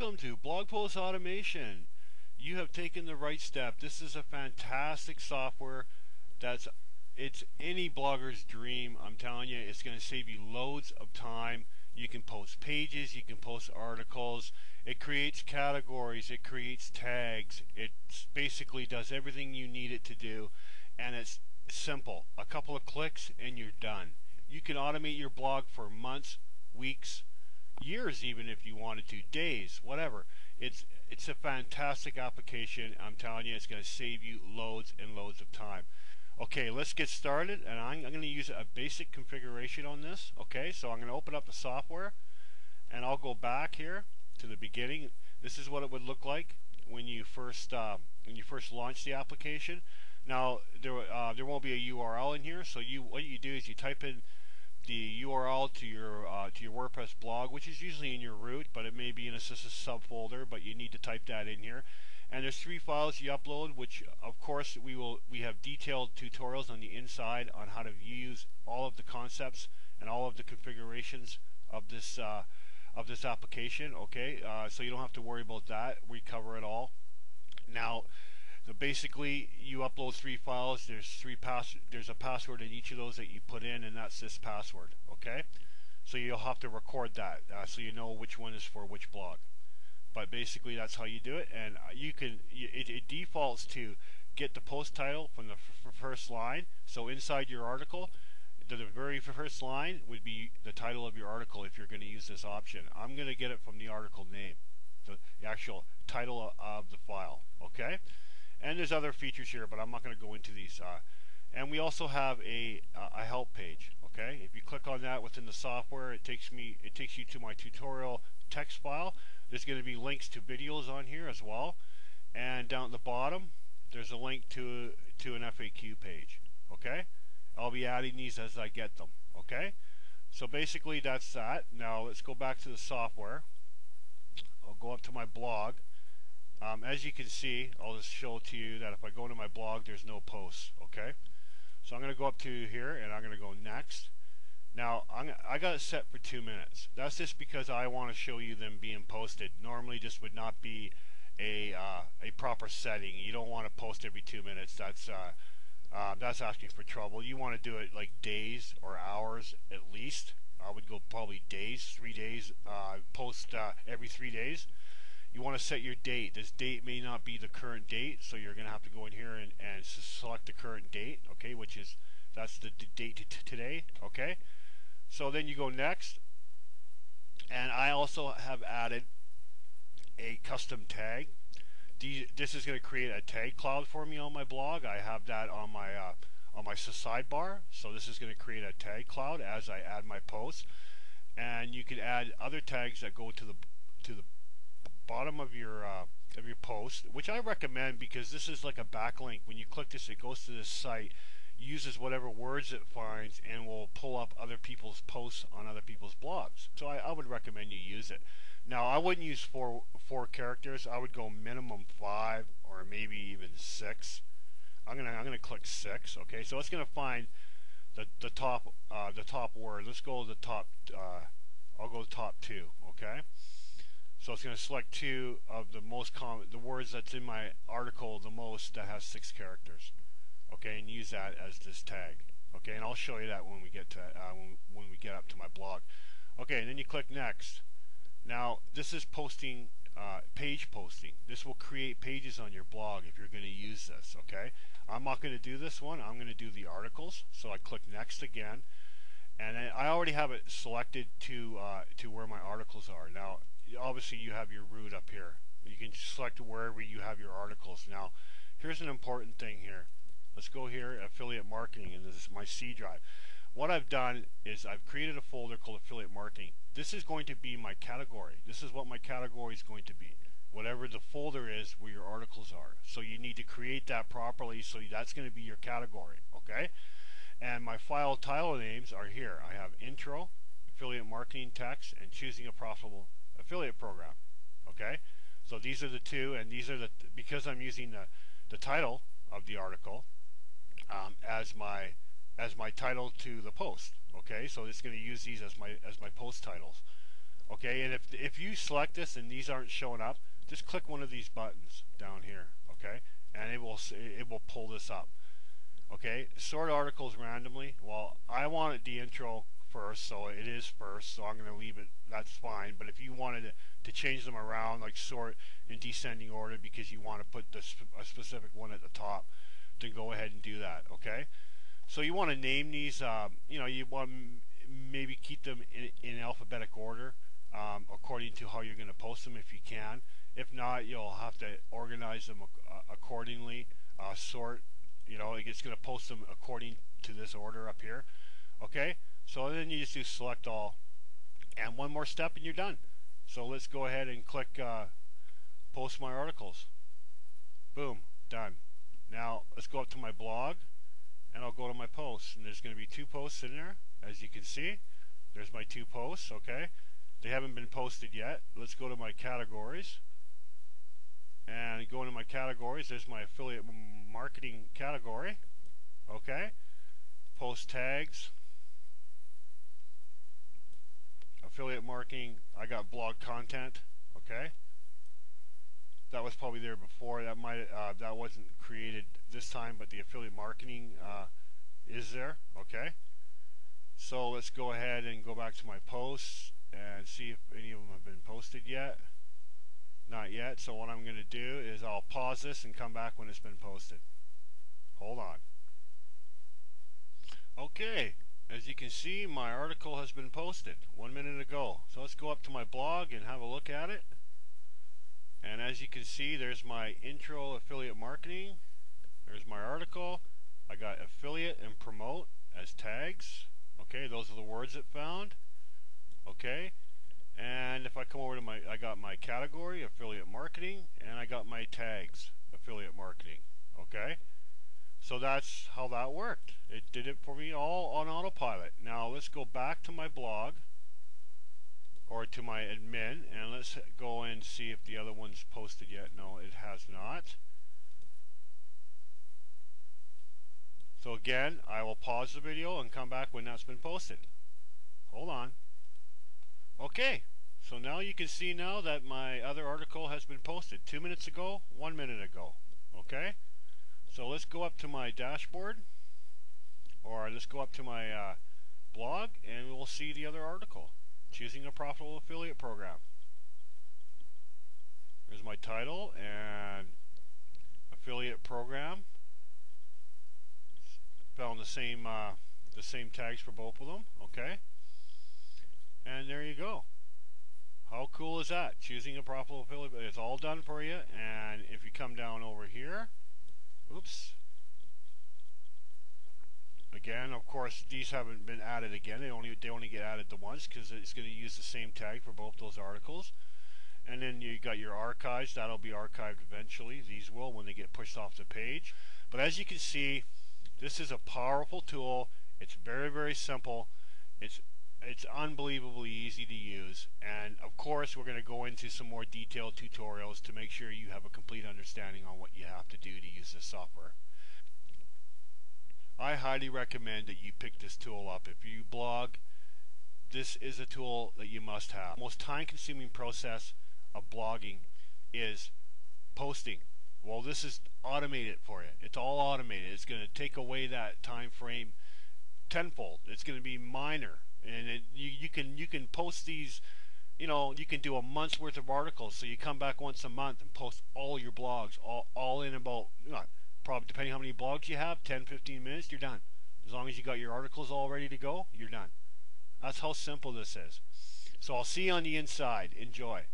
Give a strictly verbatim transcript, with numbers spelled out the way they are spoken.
Welcome to Blog Post Automation. You have taken the right step. This is a fantastic software. That's it's any blogger's dream. I'm telling you, it's going to save you loads of time. You can post pages, you can post articles. It creates categories, it creates tags. It basically does everything you need it to do, and it's simple. A couple of clicks and you're done. You can automate your blog for months, weeks, years, even if you wanted to, days, whatever. It's it's a fantastic application. I'm telling you, it's going to save you loads and loads of time. Okay, let's get started, and I'm, I'm going to use a basic configuration on this. Okay, so I'm going to open up the software, and I'll go back here to the beginning. This is what it would look like when you first uh, when you first launch the application. Now there uh, there won't be a U R L in here, so you what you do is you type in the U R L to your uh, to your WordPress blog, which is usually in your root, but it may be in a subfolder. But you need to type that in here. And there's three files you upload, which of course we will we have detailed tutorials on the inside on how to use all of the concepts and all of the configurations of this uh, of this application. Okay, uh, so you don't have to worry about that. We cover it all. Now, so basically, you upload three files. There's three pass. There's a password in each of those that you put in, and that's this password. Okay, so you'll have to record that, uh, so you know which one is for which blog. But basically, that's how you do it. And you can. It, it defaults to get the post title from the f first line. So inside your article, the, the very first line would be the title of your article if you're going to use this option. I'm going to get it from the article name, the actual title of the file. Okay. And there's other features here, but I'm not going to go into these. Uh, and we also have a uh, a help page. Okay, if you click on that within the software, it takes me it takes you to my tutorial text file. There's going to be links to videos on here as well. And down at the bottom, there's a link to to an F A Q page. Okay, I'll be adding these as I get them. Okay, so basically that's that. Now let's go back to the software. I'll go up to my blog. Um, as you can see, I'll just show to you that if I go into my blog, there's no posts. Okay, so I'm going to go up to here and I'm going to go next. Now I'm, I got it set for two minutes. That's just because I want to show you them being posted. Normally, this would not be a uh, a proper setting. You don't want to post every two minutes. That's uh, uh, that's asking for trouble. You want to do it like days or hours at least. I would go probably days, three days. Uh, post uh, every three days. You want to set your date. This date may not be the current date, so you're going to have to go in here and, and select the current date, okay, which is, that's the date today, okay. So then you go next, and I also have added a custom tag. This is going to create a tag cloud for me on my blog. I have that on my, uh, on my sidebar, so this is going to create a tag cloud as I add my posts. And you can add other tags that go to the, to the bottom of your uh, of your post, which I recommend because this is like a backlink. When you click this, it goes to this site, uses whatever words it finds, and will pull up other people's posts on other people's blogs. So I, I would recommend you use it. Now I wouldn't use four four characters. I would go minimum five or maybe even six. I'm gonna I'm gonna click six. Okay, so it's gonna find the the top uh, the top word. Let's go to the top. Uh, I'll go top two. Okay. So it's going to select two of the most common, the words that's in my article the most that has six characters, okay, and use that as this tag, okay, and I'll show you that when we get to uh, when when we get up to my blog, okay, and then you click next. Now this is posting, uh, page posting. This will create pages on your blog if you're going to use this, okay. I'm not going to do this one. I'm going to do the articles, so I click next again, and I already have it selected to uh, to where my articles are now. Obviously you have your root up here. You can select wherever you have your articles. Now here's an important thing here. Let's go here, affiliate marketing, and this is my C drive. What I've done is I've created a folder called affiliate marketing. This is going to be my category. This is what my category is going to be, whatever the folder is where your articles are. So you need to create that properly, so that's going to be your category, okay? And my file title names are here. I have intro, affiliate marketing text, and choosing a profitable affiliate program. Okay, so these are the two, and these are the th because I'm using the the title of the article um, as my as my title to the post. Okay, so it's going to use these as my as my post titles. Okay, and if, if you select this and these aren't showing up, just click one of these buttons down here, okay, and it will it will pull this up. Okay, sort articles randomly. Well, I wanted the intro first, so it is first, so I'm going to leave it. That's fine. But if you wanted to, to change them around, like sort in descending order because you want to put this, a specific one at the top, then go ahead and do that, okay? So you want to name these, um, you know, you want to maybe keep them in, in alphabetic order um, according to how you're going to post them if you can. If not, you'll have to organize them uh, accordingly, uh, sort. You know, it's going to post them according to this order up here. Okay, so then you just do select all, and one more step and you're done. So let's go ahead and click uh, post my articles. Boom, done. Now let's go up to my blog, and I'll go to my posts, and there's going to be two posts in there, as you can see. There's my two posts, okay. They haven't been posted yet. Let's go to my categories. And go into my categories. There's my affiliate marketing category. Okay. Post tags. Affiliate marketing. I got blog content. Okay. That was probably there before. That might uh, that wasn't created this time, but the affiliate marketing uh, is there. Okay. So let's go ahead and go back to my posts and see if any of them have been posted yet. Not yet, so what I'm going to do is I'll pause this and come back when it's been posted. Hold on. Okay, as you can see, my article has been posted one minute ago. So let's go up to my blog and have a look at it. And as you can see, there's my intro affiliate marketing. There's my article. I got affiliate and promote as tags. Okay, those are the words it found. Okay. And if I come over to my, I got my category, affiliate marketing, and I got my tags, affiliate marketing. Okay, so that's how that worked. It did it for me all on autopilot. Now let's go back to my blog or to my admin, and let's go and see if the other one's posted yet. No, it has not. So again, I will pause the video and come back when that's been posted. Hold on. Okay, so now you can see now that my other article has been posted two minutes ago, one minute ago. Okay, so let's go up to my dashboard, or let's go up to my uh, blog, and we'll see the other article. Choosing a profitable affiliate program. There's my title and affiliate program. Found the same uh, the same tags for both of them. Okay. And there you go. How cool is that? Choosing a profitable affiliate. It's all done for you. And if you come down over here, oops. Again, of course, these haven't been added again. They only they only get added the once because it's going to use the same tag for both those articles. And then you got your archives. That'll be archived eventually. These will when they get pushed off the page. But as you can see, this is a powerful tool. It's very very simple. It's It's unbelievably easy to use, and of course we're going to go into some more detailed tutorials to make sure you have a complete understanding on what you have to do to use this software. I highly recommend that you pick this tool up. If you blog, this is a tool that you must have. The most time-consuming process of blogging is posting. Well, this is automated for you. It's all automated. It's going to take away that time frame tenfold. It's going to be minor. And it, you, you can you can post these, you know, you can do a month's worth of articles. So you come back once a month and post all your blogs, all all in about, you know, probably depending how many blogs you have, ten, fifteen minutes, you're done. As long as you got your articles all ready to go, you're done. That's how simple this is. So I'll see you on the inside. Enjoy.